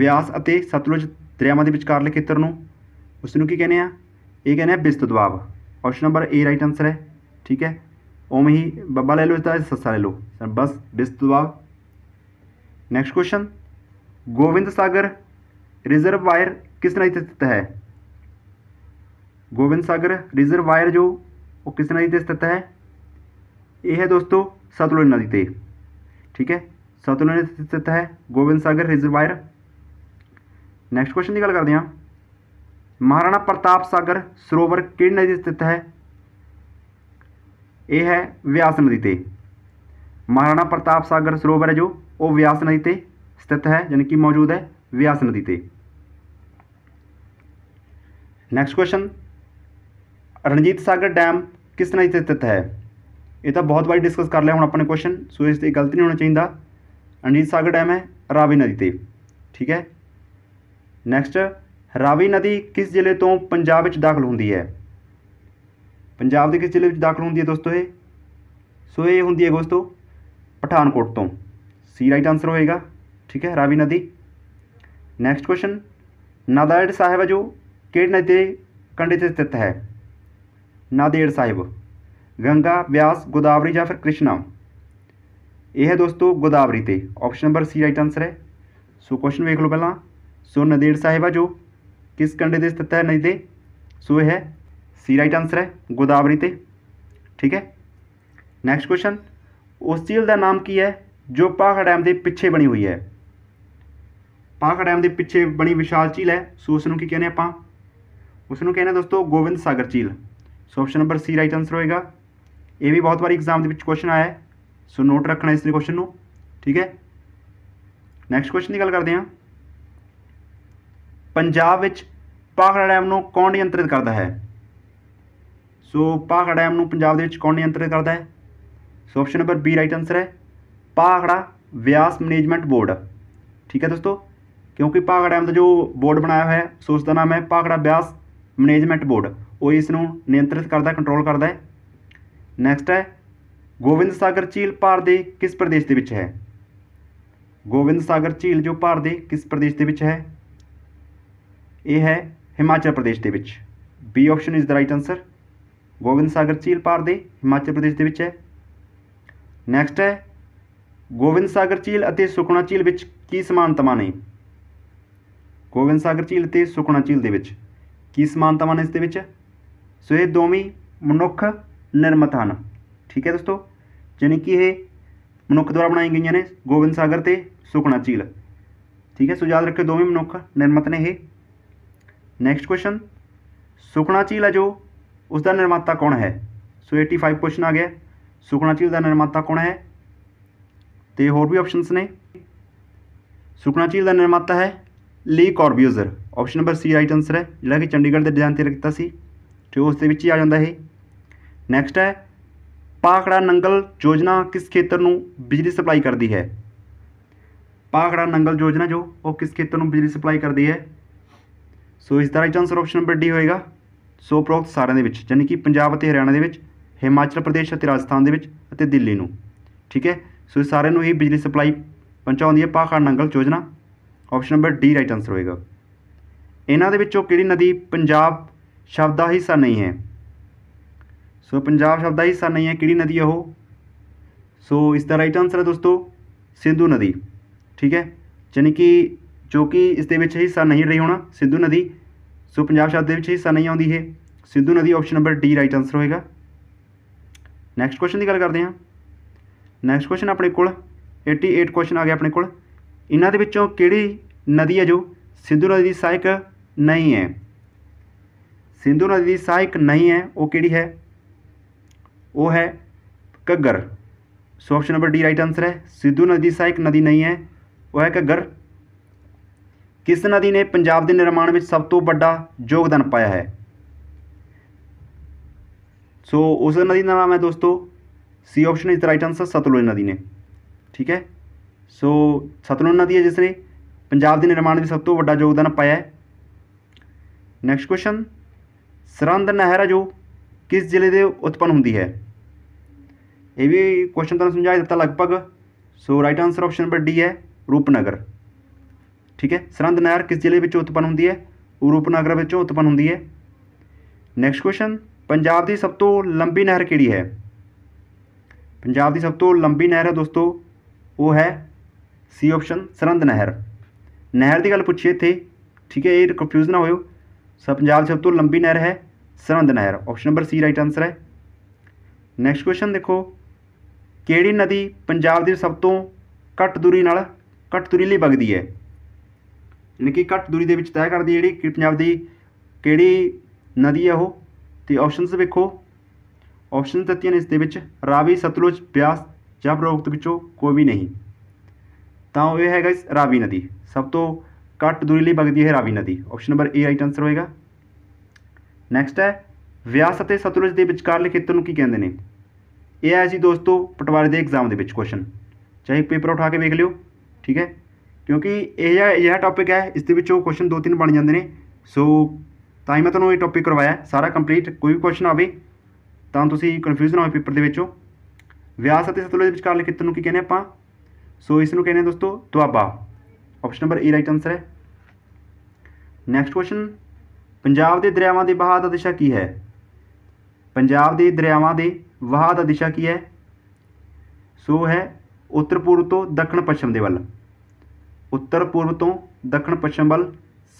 व्यास और सतलुज दरियावां के विचकारले खेतर नूं उसनूं की कहने आ? ये कहने Bist Doab. Option number A right answer है। ठीक है, उमें ही बब्बा ले लो इसका सस्सा ले लो, बस Bist Doab. Next question, Gobind Sagar reservoir किस नदी पर स्थित है? गोविंद सागर रिजर्वायर जो वो किस नदी पर स्थित है? यह है दोस्तों सतलुज नदी पे। ठीक है, सतलुज नदी पर स्थित है Gobind Sagar reservoir. Next question की गल करते हैं, महाराणा प्रताप सागर सरोवर किस नदी पर स्थित है? यह है व्यास नदी पे। महाराणा प्रताप सागर सरोवर है जो वो व्यास नदी पे स्थित है, यानी कि मौजूद है व्यास नदी पे। Next question, Ranjit Sagar dam किस नदी पर स्थित है? ये तो बहुत बारी डिस्कस कर लिया हूँ अपने क्वेश्चन, सो इस गलती नहीं होना चाहिए। रणजीत सागर डैम है रावी नदी पे। ठीक है, नैक्सट, रावी नदी किस जिले तो पंजाब में दाखिल होती है? पंजाब के किस जिले में दाखिल होती है दोस्तों ये? सो ये होती है दोस्तों पठानकोट तो। सी राइट आंसर होएगा। ठीक है, रावी नदी। नैक्सट क्वेश्चन, नादेड़ साहिब जो कि नदी के कंढे पर स्थित है? नादेड़ साहिब, गंगा, व्यास, गोदावरी या फिर कृष्णा? यह है दोस्तों गोदावरी पे। Option number C right answer है। सो क्वेश्चन देख लो पहला, सो नादेड़ साहिब जो किस कंढे पर स्थित है नदी के? सो यह है सी राइट आंसर है गोदावरी पे। ठीक है, नैक्सट क्वेश्चन, उस झील का नाम की है जो भाखड़ा डैम के पिछे बनी हुई है? भाखड़ा डैम के पिछे बनी विशाल झील है, सो उसनूं की कहने आपां? उसनूं कहने दोस्तों गोविंद सागर झील। So option number C right answer होएगा। ये भी बहुत बार एग्जाम के क्वेश्चन आया है, सो नोट रखना इस क्वेश्चन को। ठीक है, नैक्सट क्वेश्चन की गल करते हैं, पंजाब में भाखड़ा डैम को कौन नियंत्रित करता है? सो भाखड़ा डैम को पंजाब में कौन नियंत्रित करता है? So option number B right answer है भाखड़ा व्यास मैनेजमेंट बोर्ड। ठीक है दोस्तों, क्योंकि भाखड़ा डैम का जो बोर्ड बनाया हुआ है, सो उसका नाम है भाखड़ा व्यास मैनेजमेंट बोर्ड, वो इसनों नियंत्रित करता, कंट्रोल करता है। नैक्सट है, गोविंद सागर झील भारत के किस प्रदेश के विच है? गोविंद सागर झील जो भारत के किस प्रदेश के विच है? यह है हिमाचल प्रदेश के विच। B option is the right answer. Gobind Sagar झील भारत के हिमाचल प्रदेश के विच है। नैक्सट है, गोविंद सागर झील और सुखना झील विच की समानतावां ने? गोविंद सागर झील तो सुखना झील के की समानतावां ने इस सो ये दोवें मनुख निर्मित हैं। ठीक है दोस्तों, यानी कि ये मनुख द्वारा बनाई गई ने गोविंद सागर तो सुखना झील। ठीक है, सो याद रखियो दोवें मनुख निर्मित ने। ये नैक्सट क्वेश्चन, सुखना झील है जो उसका निर्माता कौन है। सो एटी फाइव क्वेश्चन आ गया, सुखना झील का निर्माता कौन है। तो होर भी ऑप्शनस ने, सुखना झील का निर्माता है Le Corbusier. Option number C right answer है, जोड़ा कि चंडीगढ़ के डिजाइन तैयार किया सी, तो उस ही आ जाता है। नैक्सट है, भाखड़ा नंगल योजना किस खेत्र में बिजली सप्लाई करती है। भाखड़ा नंगल योजना जो वो किस खेत्र में बिजली सप्लाई करती है। सो इसका right answer option number D होएगा। सो उपरोक्त सारे यानी कि पंजाब और हरियाणा के, हिमाचल प्रदेश और राजस्थान के, दिल्ली में। ठीक है, सो इस सारे ही बिजली सप्लाई पहुँचाती है भाखड़ा नंगल योजना। Option number D right answer होएगा। इन्हां दे विच्चों किहड़ी नदी पंजाब शब्द का हिस्सा नहीं है। सो पंजाब शब्द का हिस्सा नहीं है, किहड़ी नदी है वो। सो इसका राइट आंसर है दोस्तों सिंधु नदी। ठीक है, यानी कि जो कि इस दे विच हिस्सा नहीं रही होना सिंधु नदी। सो पंजाब शब्द के विच हिस्सा नहीं आती है सिंधु नदी। Option number D right answer होएगा। नैक्सट क्वेश्चन की गल करते हैं। नैक्सट क्वेश्चन अपने को एटी एट क्वेश्चन आ गया अपने को। इन्हां दे विच्चों किहड़ी नदी है जो सिंधु नदी की सहायक नहीं है। सिंधु नदी की सहायक नहीं है, वो किहड़ी है, वो है Ghaggar. So option number D right answer है, सिंधु नदी की सहायक नदी नहीं है, वो है घग्गर। किस नदी ने पंजाब के निर्माण में सब तो बड़ा योगदान पाया है। सो उस नदी का नाम है दोस्तों C option is the right answer, Sutlej नदी ने। ठीक है, सो सतलुज नदी है जिसने पंजाब के निर्माण में सब तो बड़ा योगदान पाया है। नैक्सट क्वेश्चन, सरहंद नहर है जो किस जिले से उत्पन्न होती है। ये भी क्वेश्चन तुहानूं समझा दिता लगभग। So right answer option number D है, रूपनगर। ठीक है, सरहंद नहर किस जिले में उत्पन्न होती है, रूपनगर में उत्पन्न होती है। नैक्सट क्वेश्चन, पंजाब की सब तो लंबी नहर किहड़ी है। पंजाब की सब तो लंबी नहर है दोस्तों वो है सी ऑप्शन सरहंद नहर। नहर की गल पूछिए इतने, ठीक है, ये कन्फ्यूज ना हो। सब पंजाब सब तो लंबी नहर है सरहंद नहर। Option number C right answer है। नैक्सट क्वेश्चन देखो, किहड़ी नदी पंजाब की सब तो घट दूरी नाल घट दूरी लई वगदी है, यानी कि घट दूरी दे विच तय करदी है जिहड़ी पंजाब दी किहड़ी नदी है वो। तो ऑप्शनस देखो, ऑप्शन दित्तियां ने इस दे विच रावी, सतलुज, ब्यास या उपरोक्त विचों कोई भी नहीं। तो यह है गाइस रावी नदी, सब तो घट दूरी लई वगदी है रावी नदी। Option number A right answer होएगा। नैक्सट है, व्यास और सतलुज के विचकारले खेत्र नूं की कहंदे ने। यह है जी दोस्तों पटवारी के एग्जाम के क्वेश्चन, चाहे पेपर उठा के देख लियो। ठीक है, क्योंकि यह यह टॉपिक है, इस दे विचों क्वेश्चन दो तीन बन जाते हैं। सो तां ही मैं तुहानूं ये टॉपिक करवाया सारा कंप्लीट। कोई भी क्वेश्चन आवे तां तुसीं कन्फ्यूज ना हो पेपर के विचों। व्यास और सतलुज के विचकारले खेत्र नूं की कहंदे आपां। सो इसनूं कहंदे दोस्तों Doaba. Option number A right answer है। नैक्सट क्वेश्चन, पंजाब के दरियावां के बहाव की दिशा की है। पंजाब के दरियावां के बहाव की दिशा की है। सो है उत्तर पूर्व तो दक्षिण पश्चिम के वल। उत्तर पूर्व तो दक्षिण पश्चिम वल,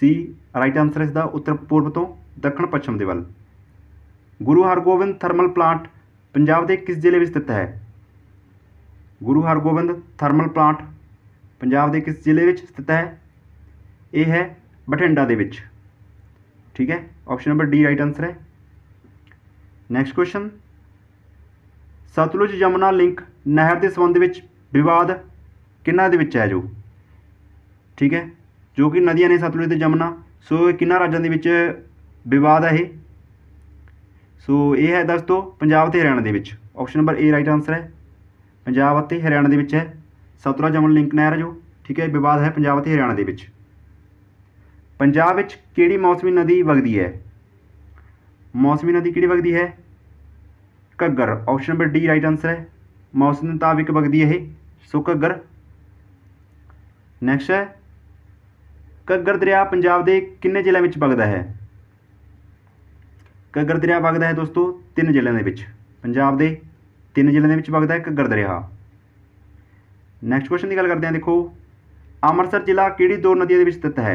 सी राइट आंसर इसका, उत्तर पूर्व तो दक्षिण पश्चिम के वल। गुरु हरगोबिंद थर्मल प्लांट पंजाब के किस जिले में स्थित है। गुरु हरगोबिंद थर्मल प्लांट पंजाब के किस जिले में स्थित है, यह है बठिंडा के। ठीक है, option number D right answer है। Next question, Sutlej Yamuna link नहर के संबंध में विवाद किन्हां दे विच है जो। ठीक है, जो कि नदियां ने सतलुज ते यमुना, सो किन्हां राज्यां दे विच विवाद है। सो यह है दोस्तों पंजाब ते हरियाणा के। Option number A right answer है, पंजाब ते हरियाणा दे विच है सतलुज यमुना लिंक नहर जो। ठीक है, विवाद है पंजाब ते हरियाणा के। पंजाब विच किहड़ी मौसमी नदी वगदी है। मौसमी नदी किहड़ी वगदी है, Ghaggar. Option number D right answer है, मौसम मुताबिक वगदी है सो घग्गर। नैक्सट है, घग्गर दरिया पंजाब के किन्ने जिलों में वगदा है। घग्गर दरिया वगदा है दोस्तों तीन जिलों के, पंजाब के तीन जिलों के वगदा है घग्गर दरिया। नैक्सट क्वेश्चन की गल करते हैं, देखो अमृतसर जिला किहड़ी दो नदियों के स्थित है।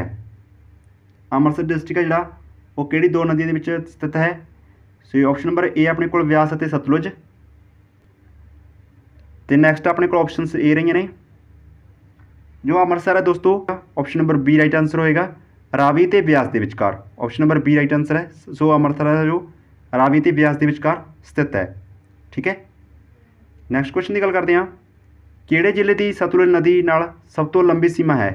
अमृतसर डिस्ट्रिक्ट है जिहड़ा वह किहड़ी दो नदियों के विच स्थित है। सो ऑप्शन नंबर ए अपने को व्यास अते सतलुज। तो नैक्सट अपने को ऑप्शन ए रही ने जो अमृतसर है दोस्तों option number B right answer होएगा रावी ते ब्यास के विचकार। Option number B right answer है। सो अमृतसर है जो रावी ते ब्यास के विचकार स्थित है। ठीक है, नैक्सट क्वेश्चन की गल करते हैं किहड़े जिले की सतलुज नदी नाल सब तो लंबी सीमा है।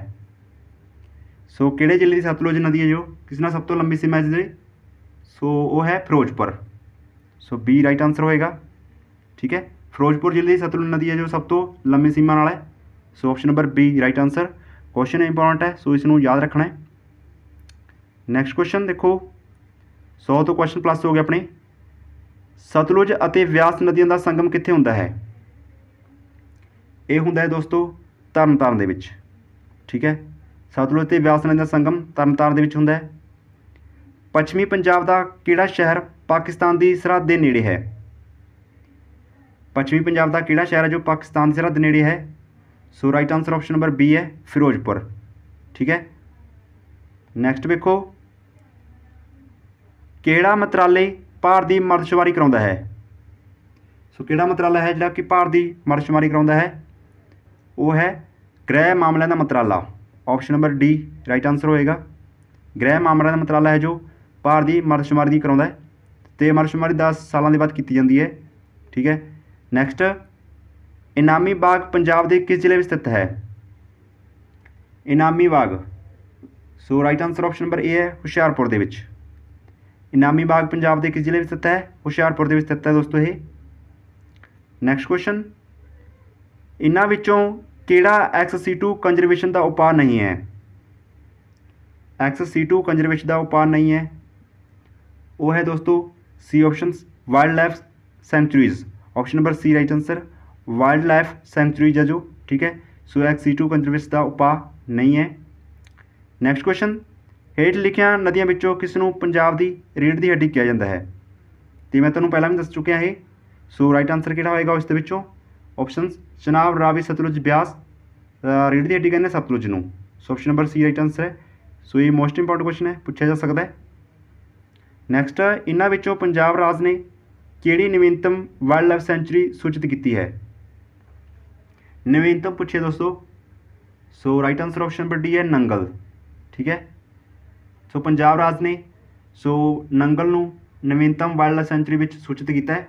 सो so, किहड़े जिले की सतलुज नदी है जो किसना सब तो लंबी सीमा है जिले। सो so, वो है Firozpur. So so, B right answer होएगा। ठीक है, फिरोजपुर जिले की सतलुज नदी है जो सब तो लंबी सीमा नाल है। So option number B right answer. Question important है, सो so, इसनूं याद रखना है। नैक्सट क्वेश्चन देखो सौ तो क्वेश्चन प्लस हो गया अपने। सतलुज अते व्यास नदियों का संगम कित्थे हुंदा है। यह हुंदा है दोस्तों तरन तारण दे विच। ठीक है, सतलुज ते व्यास नदी का संगम तरन तारण दे विच हुंदा है। पश्चिमी पंजाब का किहड़ा शहर पाकिस्तान की सरहद के नेड़े है। पश्चिमी पंजाब का किहड़ा शहर है जो पाकिस्तान की सरहद के नेड़े है। So right answer option number B है फिरोजपुर। ठीक है, नैक्सट देखो किहड़ा मंत्रालय ਭਾਰਤ ਦੀ ਮਰਦਸ਼ੁਮਾਰੀ ਕਰਾਉਂਦਾ है। ਸੋ ਕਿਹੜਾ ਮੰਤਰਾਲਾ है ਜਿਹੜਾ ਕਿ ਭਾਰਤ ਦੀ ਮਰਦਸ਼ੁਮਾਰੀ ਕਰਾਉਂਦਾ है। ਉਹ है ਗ੍ਰਹਿ ਮਾਮਲਿਆਂ ਦਾ ਮੰਤਰਾਲਾ। Option number D right answer होएगा। गृह मामलों का मंत्राला है जो भारत की मर्दशुमारी करवाता है तो मर्दशुमारी दस सालों के बाद की जाती है। ठीक है, नैक्सट इनामी बाग पंजाब के किस जिले में स्थित है। इनामी बाग। So right answer option number A है हुशियारपुर के विच। इनामी बाग पंजाब के किस जिले में स्थित है। हुशियारपुर के स्थित है दोस्तों ये। नैक्सट क्वेश्चन इन्हां विच्चों केड़ा एक्स सी टू कंजरवेशन का उपाय नहीं है। एक्स सी टू कंजरवेशन का उपाय नहीं है। वो है दोस्तों C option wild life sanctuaries. Option number C right answer wild life sanctuaries है जो। ठीक है, so ex situ conservation का उपाय नहीं है। नैक्सट क्वेश्चन हेठ लिखिया नदियों विचों किस नूं पंजाब की रीढ़ की हड्डी कहा जाता है। तो मैं तुहानूं पहला भी दस चुकिया है। सो राइट आंसर किहड़ा होएगा उसदे विचों ऑप्शन चनाब रावी सतलुज ब्यास रीढ़ की हड्डी कहने सतलुज नूं। So option number C right answer है। सो ये मोस्ट इंपोर्टेंट क्वेश्चन है, पूछा जा सकता है। नैक्सट इन्हां विचों पंजाब राज ने किहड़ी नवीनतम वाइल्ड लाइफ सेंचुरी सूचित की है। नवीनतम पूछे दोस्तों। So right answer option number D है नंगल। ठीक है, सो पंजाब राज ने सो नंगल नूं नवीनतम वाइल्ड लाइफ सेंचुरी विच सूचित किया है।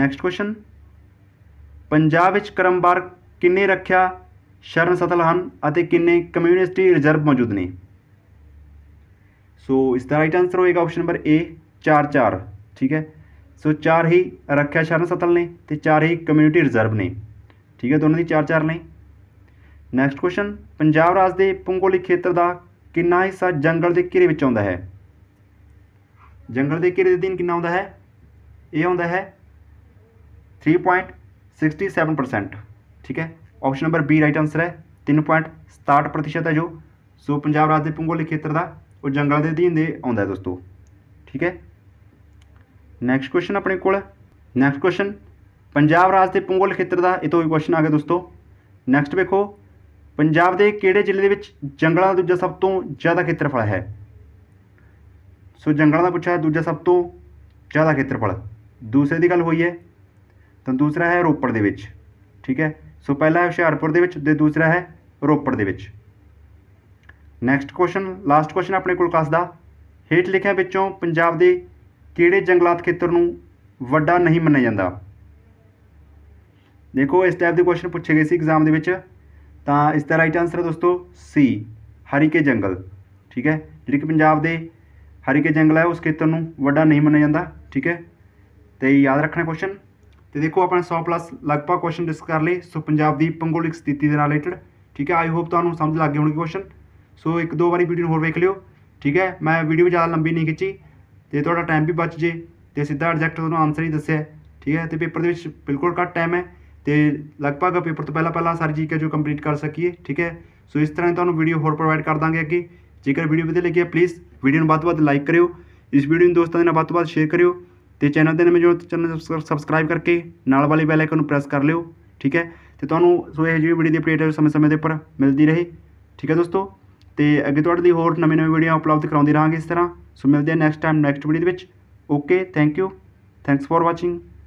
नैक्सट क्वेश्चन पंजाब विच क्रमवार किन्ने रख्या शरण सथल हन अते किन्ने कम्यूनिटी रिजर्व मौजूद ने। सो इसका राइट आंसर होएगा ऑप्शन नंबर ए चार चार। ठीक है, सो चार ही रख्या शरण सथल ने ते चार ही कम्यूनिटी रिजर्व ने। ठीक है, दोनों की चार चार ने। नैक्सट क्वेश्चन पंजाब राज के भूगोलिक खेत्र का कितना हिस्सा जंगल के घेरे विच आउंदा है। जंगल के घेरे दे दिन कितना आउंदा है। यह आउंदा है three point sixty seven percent. ठीक है, option number B right answer है। तीन पॉइंट सताहठ प्रतिशत है जो सो पंजाब राज्य भूगोलिक खेत्र का वो जंगलों के अधीन आता है दोस्तों। ठीक है, नैक्सट क्वेश्चन अपने को नैक्सट क्वेश्चन पंजाब राज्य भूगोलिक खेत्र का ये तो भी क्वेश्चन आ गया दोस्तों। नैक्सट देखो पंजाब के किहड़े जिले के जंगलों का दूजा सब तो ज़्यादा खेत्रफल है। सो जंगलों का पूछा दूजा सब तो ज़्यादा खेत्रफल दूसरे की गल हुई है तो दूसरा है रोपड़ दे विच। ठीक है, सो पहला है हुशियारपुर दे विच ते दूसरा है रोपड़ दे विच। नैक्सट क्वेश्चन लास्ट क्वेश्चन अपने कोल खास दा हेठ लिखिया विचों पंजाब दे किहड़े जंगलात खेत्र नूं वड्डा नहीं मन्निया जांदा। देखो इस टाइप के क्वेश्चन पूछे गए सी एग्जाम दे विच तां इसका राइट आंसर है दोस्तों सी हरीके जंगल। ठीक है, जिहड़े कि पंजाब दे हरीके जंगल है उस खेत्र नूं वड्डा नहीं मन्निया जांदा। ठीक है, तो याद रखना क्वेश्चन। तो देखो अपने सौ प्लस लगभग क्वेश्चन डिस्क कर लिए। सो पंजाब की भूगोलिक स्थिति के नाल रिलेटेड। ठीक है, आई होप तुहानूं समझ लग गए होणगे क्वेश्चन। सो एक दो बारी वीडियो होर वेख लिओ। ठीक है, मैं वीडियो ज़्यादा लंबी नहीं खिंची तो तुहाडा टाइम भी बच जे तो सीधा एग्जैक्ट तुहानूं आंसर ही दस्सिआ। ठीक है, तो पेपर दे विच बिल्कुल घट टाइम है तो लगभग पेपर तो पहला पहला सारी चीज़ है जो कंप्लीट कर सकीए। ठीक है, सो इस तरह तुहानूं वीडियो होर प्रोवाइड कर देंगे अगे। जेकर वीडियो वधिया लगी प्लीज़ वीडियो नूं वध-वध लाइक करिओ, इस वीडियो नूं दोस्तां दे नाल वध-वध शेयर करिओ तो चैनल के नमें जो चैनल सबसक्राइब करके नाल वाले बैल आइकन प्रेस कर लिओ। ठीक है, तो तुहानूं सो यह जी वीडियो की अपडेट समय समय के उपर मिलती रहे। ठीक है दोस्तों, तो अगे तुहाडे लई होर नवीं नवीं वीडियो उपलब्ध कराउंदी रहांगे इस तरह। सो मिलते हैं नैक्सट टाइम नैक्सट वीडियो दे विच। Okay, thank you, thanks for watching.